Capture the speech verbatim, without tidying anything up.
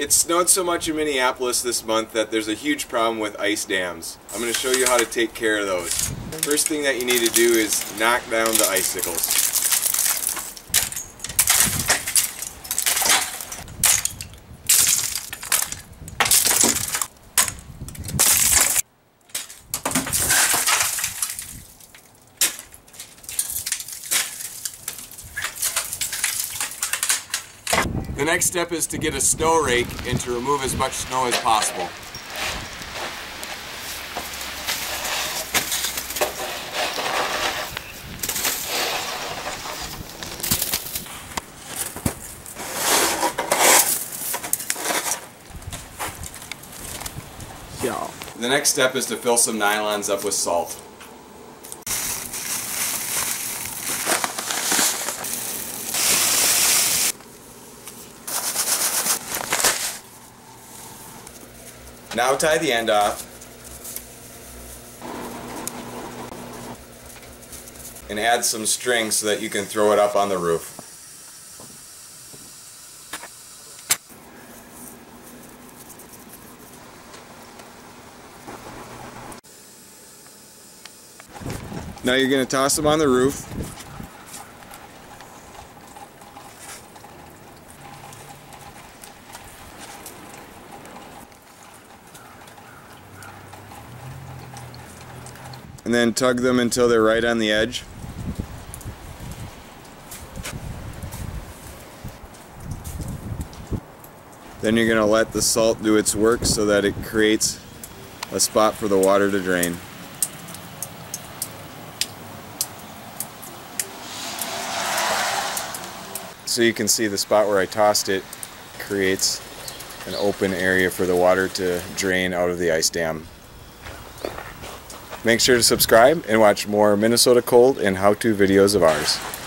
It snowed so much in Minneapolis this month that there's a huge problem with ice dams. I'm going to show you how to take care of those. First thing that you need to do is knock down the icicles. The next step is to get a snow rake and to remove as much snow as possible. Yo. The next step is to fill some nylons up with salt. Now tie the end off and add some string so that you can throw it up on the roof. Now you're going to toss them on the roof. And then tug them until they're right on the edge. Then you're going to let the salt do its work so that it creates a spot for the water to drain. So you can see the spot where I tossed it creates an open area for the water to drain out of the ice dam. Make sure to subscribe and watch more Minnesota Cold and how-to videos of ours.